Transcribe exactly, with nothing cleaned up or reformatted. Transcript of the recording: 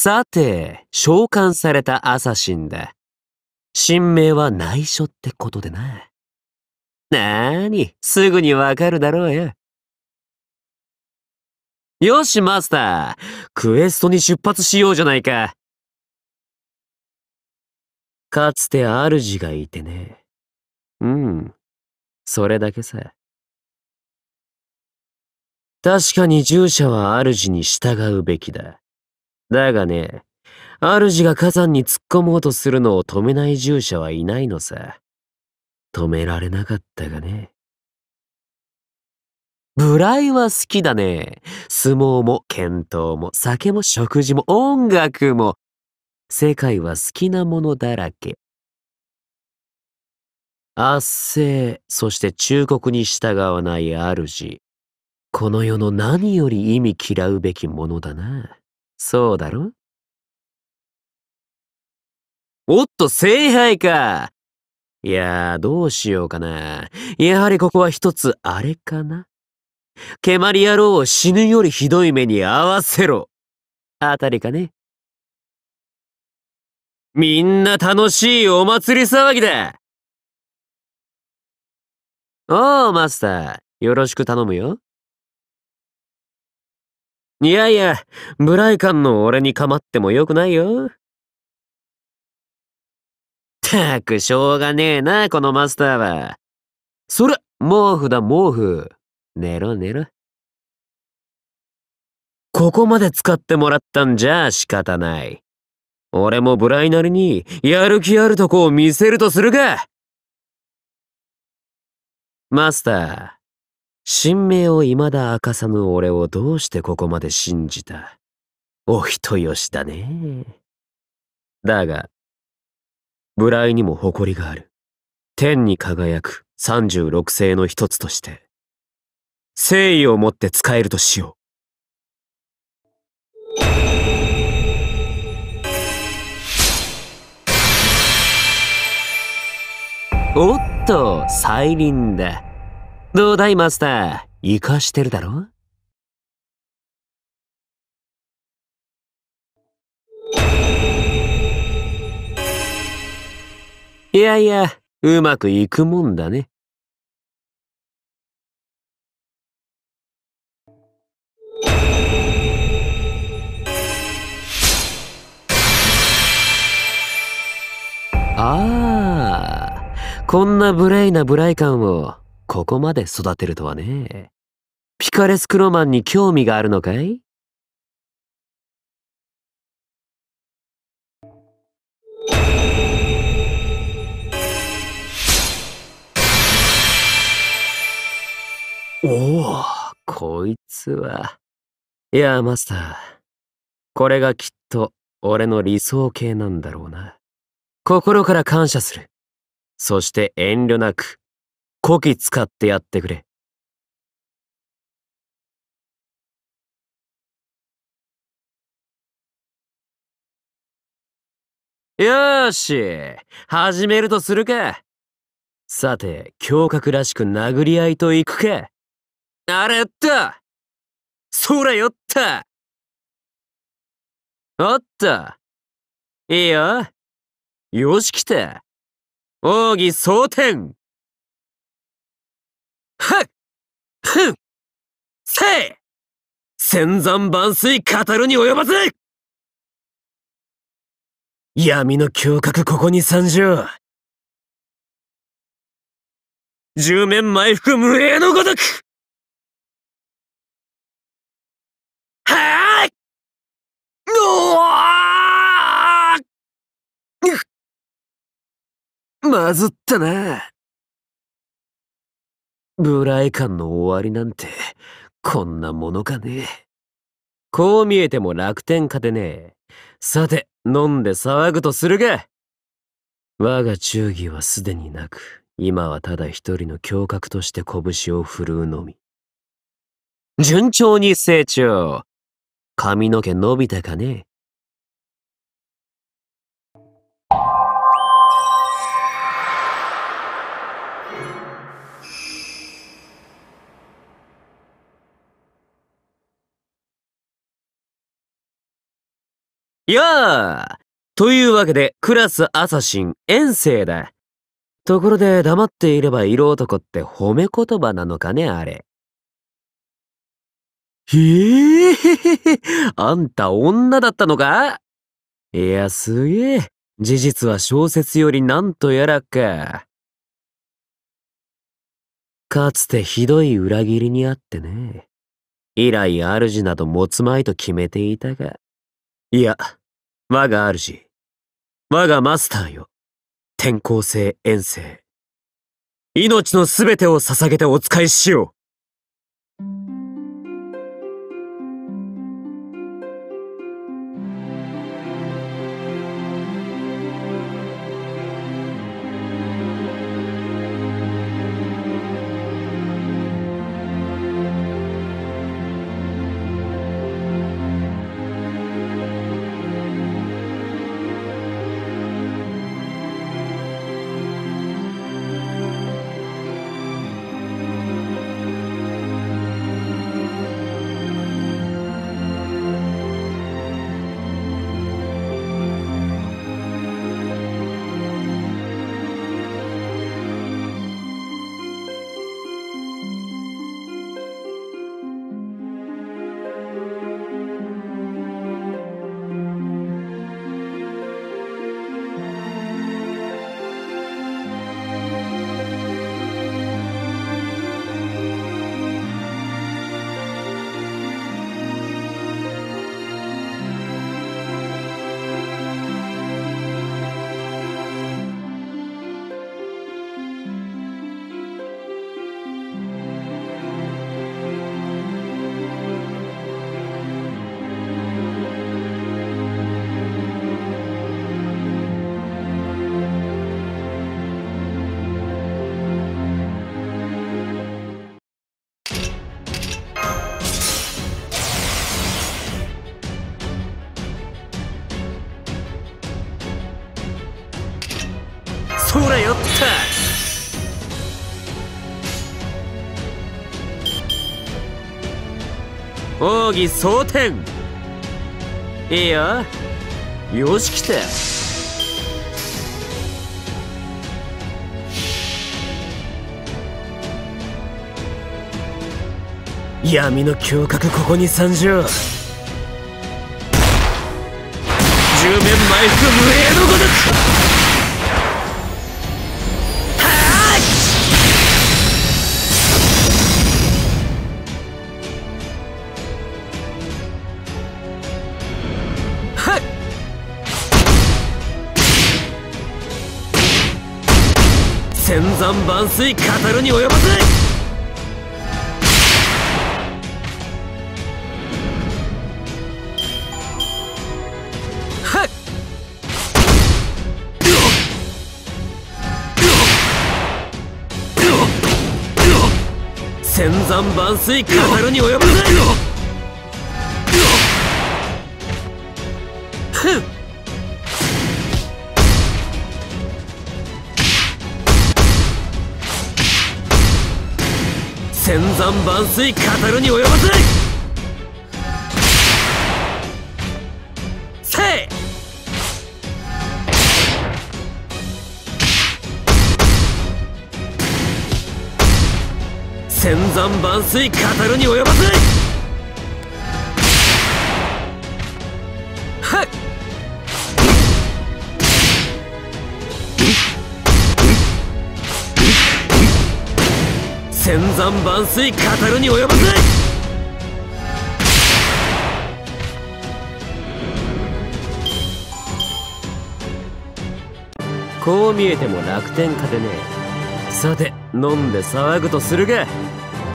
さて、召喚されたアサシンだ。新名は内緒ってことでな。なーに、すぐにわかるだろうよ。よし、マスター。クエストに出発しようじゃないか。かつて主がいてね。うん。それだけさ。確かに従者は主に従うべきだ。だがね、主が火山に突っ込もうとするのを止めない従者はいないのさ。止められなかったがね。無頼は好きだね。相撲も剣闘も酒も食事も音楽も。世界は好きなものだらけ。圧政、そして忠告に従わない主。この世の何より忌み嫌うべきものだな。そうだろ？おっと、聖杯か。いやー、どうしようかな。やはりここは一つあれかな。蹴鞠野郎を死ぬよりひどい目に合わせろ。あたりかね。みんな楽しいお祭り騒ぎだ。おう、マスター。よろしく頼むよ。いやいや、無頼感の俺に構ってもよくないよ。たく、しょうがねえな、このマスターは。それ、毛布だ、毛布。寝ろ寝ろ。ここまで使ってもらったんじゃ仕方ない。俺も無頼なりにやる気あるとこを見せるとするか。マスター、神明を未だ明かさぬ俺をどうしてここまで信じた？お人よしだね。だが、無頼にも誇りがある。天に輝く三十六星の一つとして。誠意をもって使えるとしよう。おっと、再臨だ。どうだいマスター、活かしてるだろ？いやいや、うまくいくもんだね。ああ、こんな無礼な無頼感をここまで育てるとはね。ピカレスクロマンに興味があるのかい？おお、こいつは。いや、マスター。これがきっと俺の理想形なんだろうな。心から感謝する。そして遠慮なく、こき使ってやってくれ。よーし、始めるとするか。さて、侠客らしく殴り合いといくか。あれやった。そらよった。おっと。いいよ。よし来た。奥義蒼天。はっふんせい千山万水語るに及ばず。闇の侠客ここに参上。十面埋伏無影のごとく。はーいのーまずったな。無頼感の終わりなんてこんなものかね。こう見えても楽天家でね。さて、飲んで騒ぐとするが、我が忠義はすでになく、今はただ一人の侠客として拳を振るうのみ。順調に成長。髪の毛伸びたかね。やあというわけで、クラスアサシン、遠征だ。ところで、黙っていれば色男って褒め言葉なのかね、あれ。へえ、あんた女だったのか？いや、すげえ。事実は小説よりなんとやらか。かつてひどい裏切りにあってね。以来、主など持つまいと決めていたが。いや、我が主。我がマスターよ。転校生遠征。命のすべてを捧げてお仕えしよう。そらよった！奥義蒼天。いいよ。よし来た。闇の胸郭ここに参上。十面埋伏無影のごとく。千山万水語るに及ばず。はっ。千山万水語るに及ばず。ふっ。千山万水語るに及ばず。せい。千山万水語るに及ばず。はっ。千山万水語るに及ばず。こう見えても楽天家でね。さて飲んで騒ぐとするが。